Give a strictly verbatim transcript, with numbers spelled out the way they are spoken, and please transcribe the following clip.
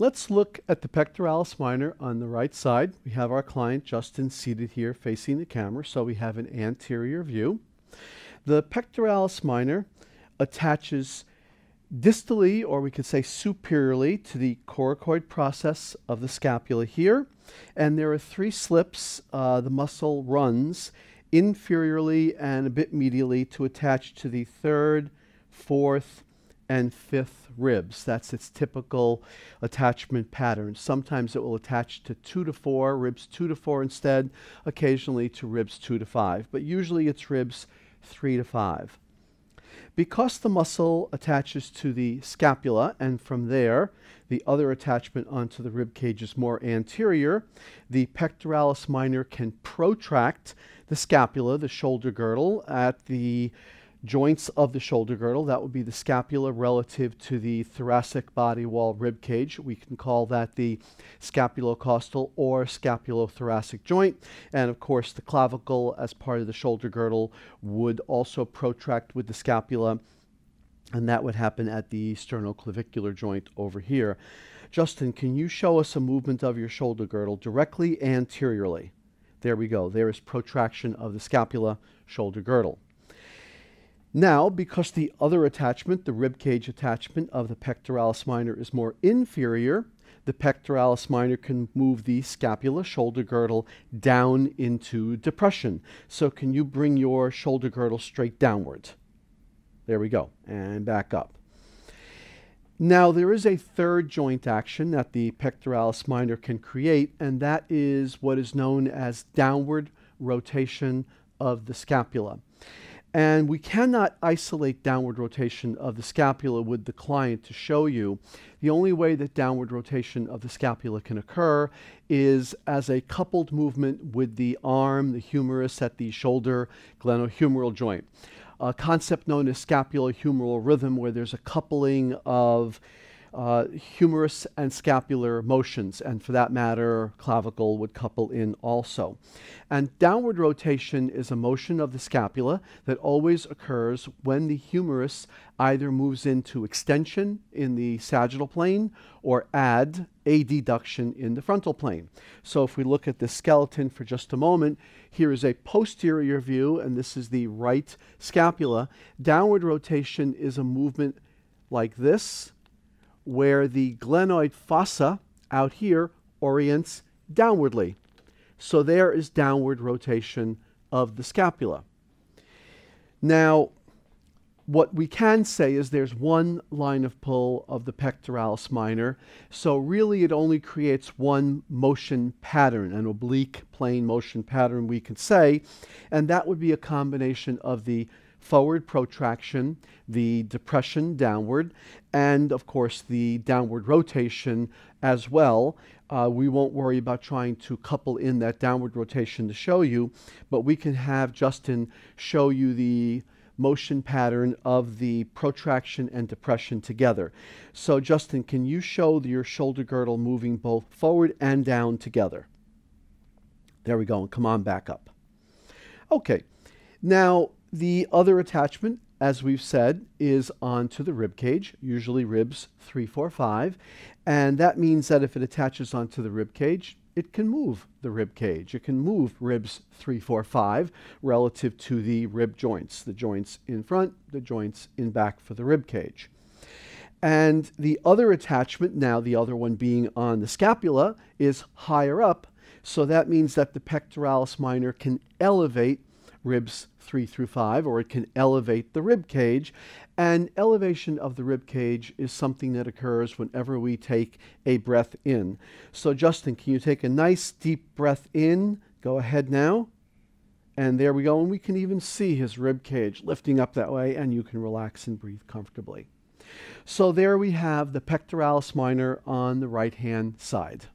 Let's look at the pectoralis minor on the right side. We have our client Justin seated here facing the camera, so we have an anterior view. The pectoralis minor attaches distally, or we could say superiorly, to the coracoid process of the scapula here. And there are three slips. Uh, the muscle runs inferiorly and a bit medially to attach to the third, fourth, and fifth ribs. That's its typical attachment pattern. Sometimes it will attach to two to four, ribs two to four instead, occasionally to ribs two to five, but usually it's ribs three to five. Because the muscle attaches to the scapula, and from there, the other attachment onto the rib cage is more anterior, the pectoralis minor can protract the scapula, the shoulder girdle, at the joints of the shoulder girdle. That would be the scapula relative to the thoracic body wall rib cage. We can call that the scapulocostal or scapulothoracic joint. And of course, the clavicle as part of the shoulder girdle would also protract with the scapula. And that would happen at the sternoclavicular joint over here. Justin, can you show us a movement of your shoulder girdle directly anteriorly? There we go. There is protraction of the scapula shoulder girdle. Now, because the other attachment, the rib cage attachment of the pectoralis minor, is more inferior, the pectoralis minor can move the scapula shoulder girdle down into depression. So can you bring your shoulder girdle straight downward? There we go, and back up. Now, there is a third joint action that the pectoralis minor can create, and that is what is known as downward rotation of the scapula. And we cannot isolate downward rotation of the scapula with the client to show you. The only way that downward rotation of the scapula can occur is as a coupled movement with the arm, the humerus at the shoulder glenohumeral joint. A concept known as scapulohumeral rhythm, where there's a coupling of Uh, humerus and scapular motions, and for that matter, clavicle would couple in also. And downward rotation is a motion of the scapula that always occurs when the humerus either moves into extension in the sagittal plane or add a adduction in the frontal plane. So if we look at the skeleton for just a moment, here is a posterior view, and this is the right scapula. Downward rotation is a movement like this, where the glenoid fossa out here orients downwardly. So there is downward rotation of the scapula. Now, what we can say is there's one line of pull of the pectoralis minor, so really it only creates one motion pattern, an oblique plane motion pattern we could say, and that would be a combination of the forward protraction, the depression downward, and of course the downward rotation as well. Uh, we won't worry about trying to couple in that downward rotation to show you, but we can have Justin show you the motion pattern of the protraction and depression together. So Justin, can you show your shoulder girdle moving both forward and down together? There we go, and come on back up. Okay, now the other attachment, as we've said, is onto the rib cage, usually ribs three, four, five, and that means that if it attaches onto the rib cage, it can move the rib cage. It can move ribs three, four, five relative to the rib joints, the joints in front, the joints in back for the rib cage. And the other attachment, now the other one being on the scapula, is higher up, so that means that the pectoralis minor can elevate ribs three through five, or it can elevate the rib cage. And elevation of the rib cage is something that occurs whenever we take a breath in. So Justin, can you take a nice deep breath in? Go ahead now. And there we go. And we can even see his rib cage lifting up that way, and you can relax and breathe comfortably. So there we have the pectoralis minor on the right hand side.